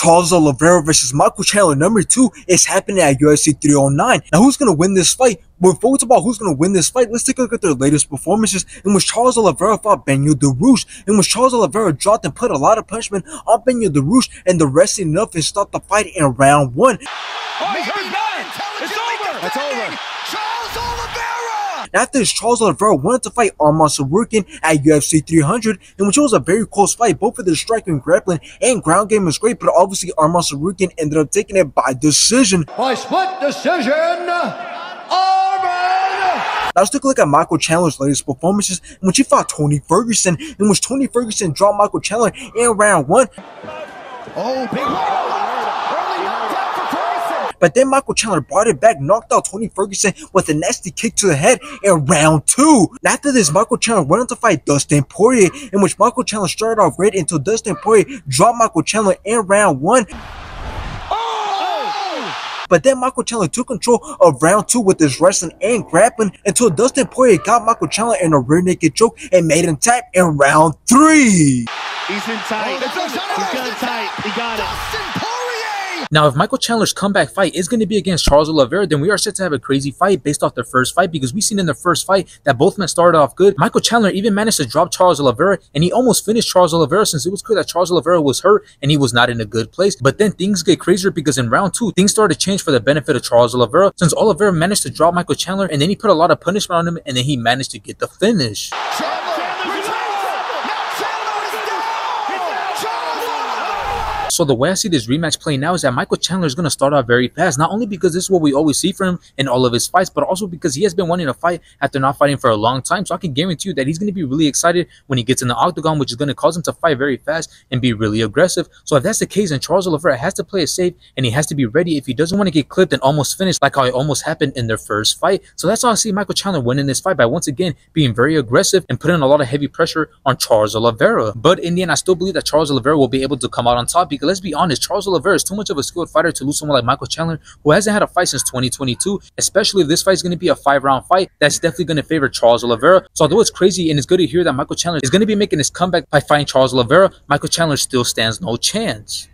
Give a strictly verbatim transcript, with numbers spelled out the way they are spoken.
Charles Oliveira versus Michael Chandler number two is happening at U F C three oh nine. Now, who's going to win this fight? Before it's about who's going to win this fight, let's take a look at their latest performances, in which Charles Oliveira fought Beneil Dariush, in which Charles Oliveira dropped and put a lot of punishment on Beneil Dariush, and the rest enough and stopped the fight in round one. Oh, he's hurt bad. It's over. It's over. Charles Oliveira! After this, Charles Oliveira wanted to fight Arman Sarukan at U F C three hundred, in which it was a very close fight. Both of their striking, grappling, and ground game was great, but obviously Arman Sarukan ended up taking it by decision. By split decision! Now, let's take a look at Michael Chandler's latest performances, in which he fought Tony Ferguson, in which Tony Ferguson dropped Michael Chandler in round one. Oh, big one. But then Michael Chandler brought it back, knocked out Tony Ferguson with a nasty kick to the head in round two. Now, after this, Michael Chandler went on to fight Dustin Poirier, in which Michael Chandler started off red until Dustin Poirier dropped Michael Chandler in round one. But then Michael Chandler took control of round two with his wrestling and grappling until Dustin Poirier got Michael Chandler in a rear naked choke and made him tap in round three. He's in tight. He's got it tight. He got it. Now, if Michael Chandler's comeback fight is going to be against Charles Oliveira, then we are set to have a crazy fight based off the first fight, because we've seen in the first fight that both men started off good. Michael Chandler even managed to drop Charles Oliveira, and he almost finished Charles Oliveira since it was clear that Charles Oliveira was hurt and he was not in a good place. But then things get crazier, because in round two, things started to change for the benefit of Charles Oliveira, since Oliveira managed to drop Michael Chandler, and then he put a lot of punishment on him, and then he managed to get the finish. So the way I see this rematch playing now is that Michael Chandler is going to start off very fast, not only because this is what we always see from him in all of his fights, but also because he has been wanting to fight after not fighting for a long time. So I can guarantee you that he's going to be really excited when he gets in the octagon, which is going to cause him to fight very fast and be really aggressive. So if that's the case, then Charles Oliveira has to play it safe, and he has to be ready if he doesn't want to get clipped and almost finished like how it almost happened in their first fight. So that's how I see Michael Chandler winning this fight, by once again being very aggressive and putting a lot of heavy pressure on Charles Oliveira. But in the end, I still believe that Charles Oliveira will be able to come out on top, because let's be honest, Charles Oliveira is too much of a skilled fighter to lose someone like Michael Chandler, who hasn't had a fight since twenty twenty-two, especially if this fight is going to be a five round fight. That's definitely going to favor Charles Oliveira. So although it's crazy and it's good to hear that Michael Chandler is going to be making his comeback by fighting Charles Oliveira, Michael Chandler still stands no chance.